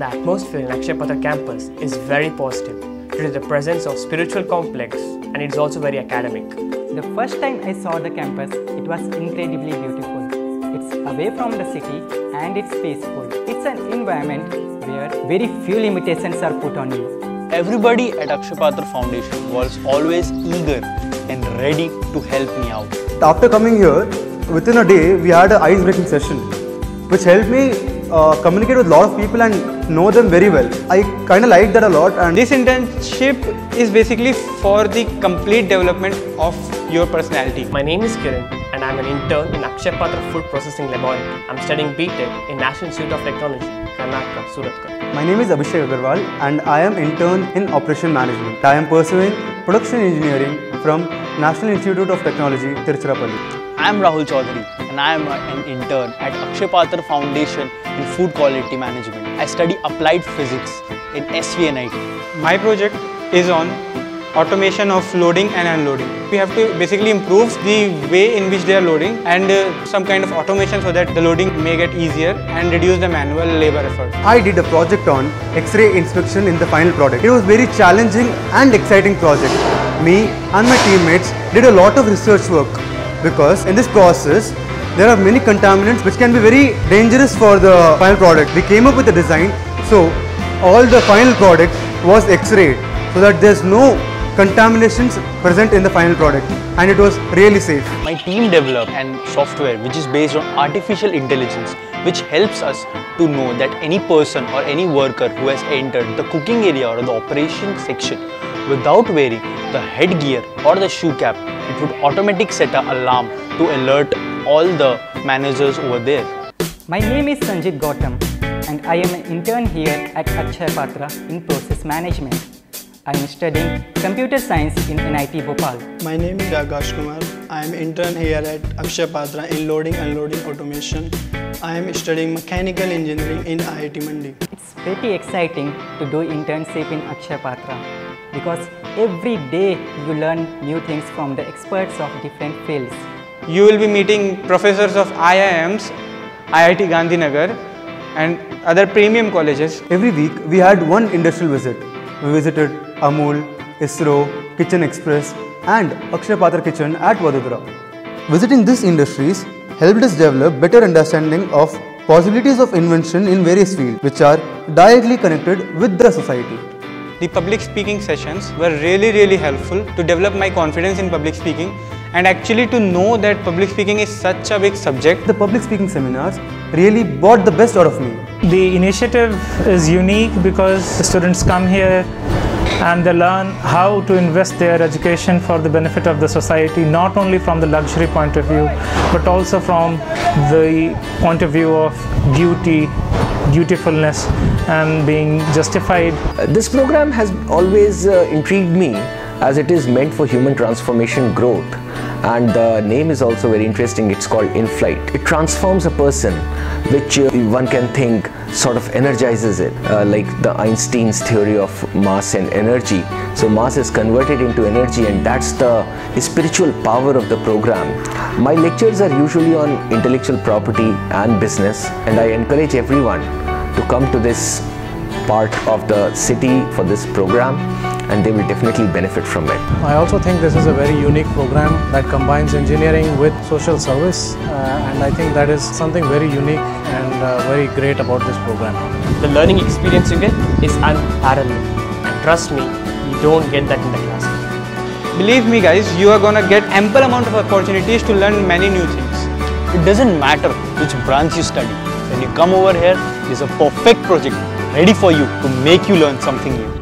The atmosphere in Akshayapatra campus is very positive due to the presence of spiritual complex, and it's also very academic. The first time I saw the campus, it was incredibly beautiful. It's away from the city and it's peaceful. It's an environment where very few limitations are put on you. Everybody at Akshaya Patra Foundation was always eager and ready to help me out. After coming here, within a day, we had an ice-breaking session, which helped me communicate with a lot of people and know them very well. I kind of liked that a lot. And this internship is basically for the complete development of your personality. My name is Kiran and I'm an intern in Akshaya Patra Food Processing Laboratory. I'm studying B.Tech in National Institute of Technology, Karnataka, Surathkal. My name is Abhishek Agarwal and I am intern in Operation Management. I am pursuing Production Engineering from National Institute of Technology, Tiruchirappalli. I am Rahul Chaudhary and I am an intern at Akshaya Patra Foundation in Food Quality Management. I study Applied Physics in SVNIT. My project is on automation of loading and unloading. We have to basically improve the way in which they are loading and some kind of automation so that the loading may get easier and reduce the manual labor effort. I did a project on X-ray inspection in the final product. It was a very challenging and exciting project. Me and my teammates did a lot of research work, because in this process there are many contaminants which can be very dangerous for the final product. We came up with a design so all the final product was X-rayed so that there's no contaminations present in the final product, and it was really safe. My team developed an software which is based on artificial intelligence, which helps us to know that any person or any worker who has entered the cooking area or the operation section without wearing the headgear or the shoe cap, it would automatically set an alarm to alert all the managers over there. My name is Sanjit Gautam and I am an intern here at Akshaya Patra in Process Management. I am studying Computer Science in NIT Bhopal. My name is Jagash Kumar. I am intern here at Akshaya Patra in Loading Unloading Automation. I am studying Mechanical Engineering in IIT Mandi. It's pretty exciting to do internship in Akshaya Patra, because every day you learn new things from the experts of different fields. You will be meeting professors of IIMs, IIT Gandhinagar and other premium colleges. Every week we had one industrial visit. We visited Amul, ISRO, Kitchen Express and Akshayapatra Kitchen at Vadodara. Visiting these industries helped us develop better understanding of possibilities of invention in various fields which are directly connected with the society. The public speaking sessions were really helpful to develop my confidence in public speaking and actually to know that public speaking is such a big subject. The public speaking seminars really brought the best out of me. The initiative is unique because the students come here and they learn how to invest their education for the benefit of the society, not only from the luxury point of view but also from the point of view of beauty, dutifulness and being justified. This program has always intrigued me, as it is meant for human transformation growth, and the name is also very interesting. It's called In Flight. It transforms a person, which one can think sort of energizes it, like the Einstein's theory of mass and energy. So mass is converted into energy, and that's the spiritual power of the program. My lectures are usually on intellectual property and business, and I encourage everyone to come to this part of the city for this program, and they will definitely benefit from it. I also think this is a very unique program that combines engineering with social service, and I think that is something very unique and very great about this program. The learning experience you get is unparalleled, and trust me, you don't get that in the class. Believe me guys, you are gonna get ample amount of opportunities to learn many new things. It doesn't matter which branch you study. When you come over here, there's a perfect project ready for you to make you learn something new.